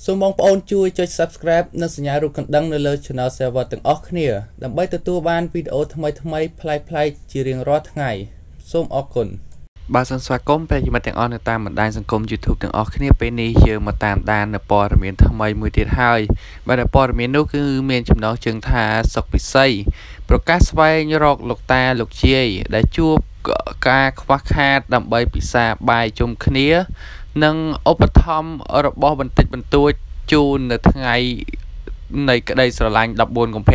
So, mong on chui cho subscribe na sanya ru kandang na le channel server tang och knia dambai tatu ban video thmai thmai plai plai chi rieng ro thngai som okun ba san swakom pe jimat tang on tam ban dai sangkom YouTube tang och knia pe ni yeung ma tam dan na poramien thmai muay tiet hai ba da poramien nu kư mien chomnong cheung tha sok pisai prokah swaeng rok lok ta lok chiei da chuop ka khwa khat dambai pisa bai chom knia និងឧបត្ថម្ភរបស់បន្តិចបន្តួចជូននៅថ្ងៃនៃក្តីស្រឡាញ់ នៅក្នុងបណ្ដ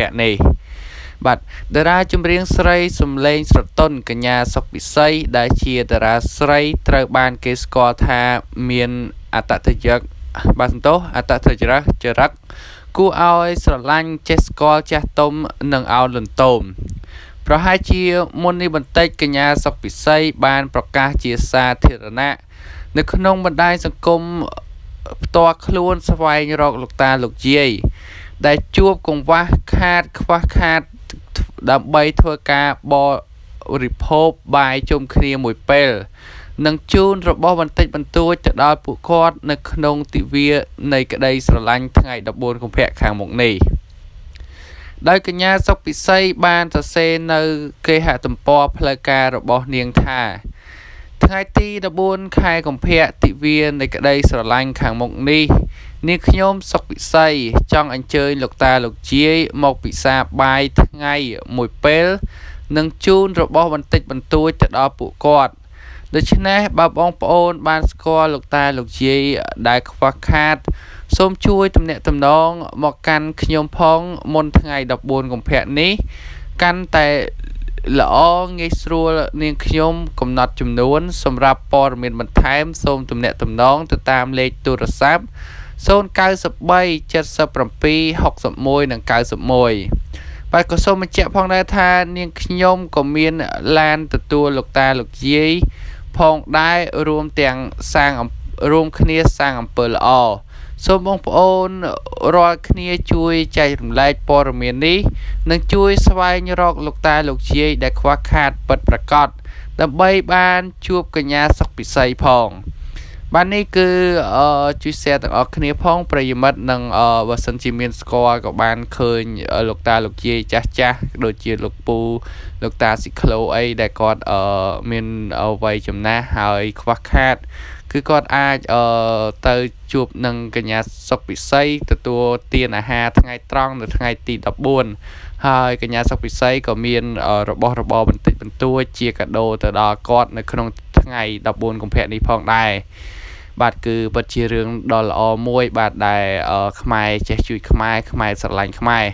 ាញសង្គមផ្ទាល់ខ្លួនស្វែងរកលោកតាលោកយាយដែលជួបកង្វះខាតខ្វះខាតដើម្បីធ្វើការបរិភោគបាយជុំគ្នាមួយពេលនិងជូនរបស់បន្តិចបន្តួចទៅដល់ពួកគាត់នៅក្នុងទិវានៃក្តីស្រឡាញ់ថ្ងៃ 14 ខែខាងមុខនេះ ដោយកញ្ញាសុខពិសីបានសរសេរនៅគេហទំព័រផ្លូវការរបស់នាងថា ថ្ងៃ ទី 14 ខែកុម្ភៈទិវានៃក្តីស្រឡាញ់ខាងមុខនេះនាងខ្ញុំសុខពិសីចង់អញ្ជើញលោកតាលោកយាយមកពិសាបាយថ្ងៃមួយពេលនឹងជូនរបស់បន្តិចបន្តួចទៅដល់ពួកគាត់ដូច្នេះបើបងប្អូនបានស្គាល់លោកតាលោកយាយដែលខ្វះខាតសូមជួយទំនាក់ទំនងមកកាន់ខ្ញុំផងមុនថ្ងៃ ល្អងាយស្រួលនាងខ្ញុំកំណត់ចំនួនសម្រាប់ព័ត៌មានបន្ថែមសូមទំនាក់ទំនងទៅតាមលេខទូរស័ព្ទ សូមបងប្អូនរាល់គ្នាជួយចែករំលែកព័ត៌មាននេះនិងជួយស្វែងរកលោកតាលោកយាយដែលខ្វះខាតពិតប្រាកដដើម្បីបានជួបកញ្ញាសុខពិសីផង គឺគាត់អាចទៅជួបនឹងកញ្ញាសុខពិសីទទួលទានអាហារថ្ងៃត្រង់នៅថ្ងៃទី 14 ហើយកញ្ញាសុខពិសីក៏មានរបស់របរបន្តិចបន្តួចជាកាដូទៅដល់គាត់នៅក្នុងថ្ងៃ 14 កុម្ភៈនេះផងដែរបាទគឺពិតជារឿងដ៏ល្អមួយបាទដែលខ្មែរចេះជួយខ្មែរស្រឡាញ់ខ្មែរ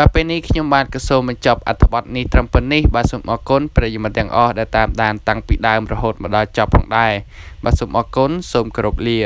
បាទពេលនេះខ្ញុំបានកសោបញ្ចប់អត្ថបទនេះត្រឹមប៉ុណ្ណេះបាទសូមអរគុណប្រិយមិត្តទាំងអស់ដែលតាមដានតាំងពីដើមរហូតមកដល់ចប់ផងដែរបាទសូមអរគុណសូមគោរពលា